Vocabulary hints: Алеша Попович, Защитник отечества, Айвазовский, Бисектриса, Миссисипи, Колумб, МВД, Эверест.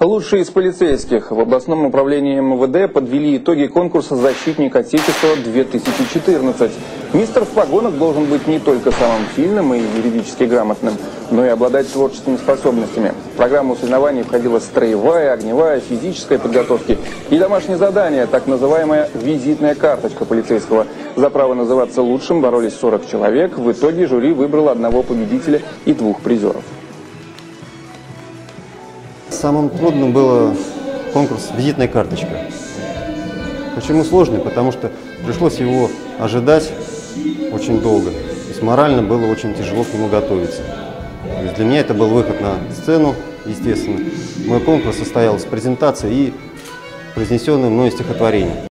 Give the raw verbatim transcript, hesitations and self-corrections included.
Лучшие из полицейских в областном управлении эм вэ дэ подвели итоги конкурса «Защитник отечества две тысячи четырнадцать». Мистер в погонах должен быть не только самым сильным и юридически грамотным, но и обладать творческими способностями. В программу соревнований входила строевая, огневая, физическая подготовки и домашнее задание, так называемая «визитная карточка полицейского». За право называться лучшим боролись сорок человек. В итоге жюри выбрало одного победителя и двух призеров. Самым трудным был конкурс «Визитная карточка». Почему сложный? Потому что пришлось его ожидать очень долго. То есть морально было очень тяжело к нему готовиться. То есть для меня это был выход на сцену, естественно. Мой конкурс состоял из презентации и произнесенного мной стихотворения.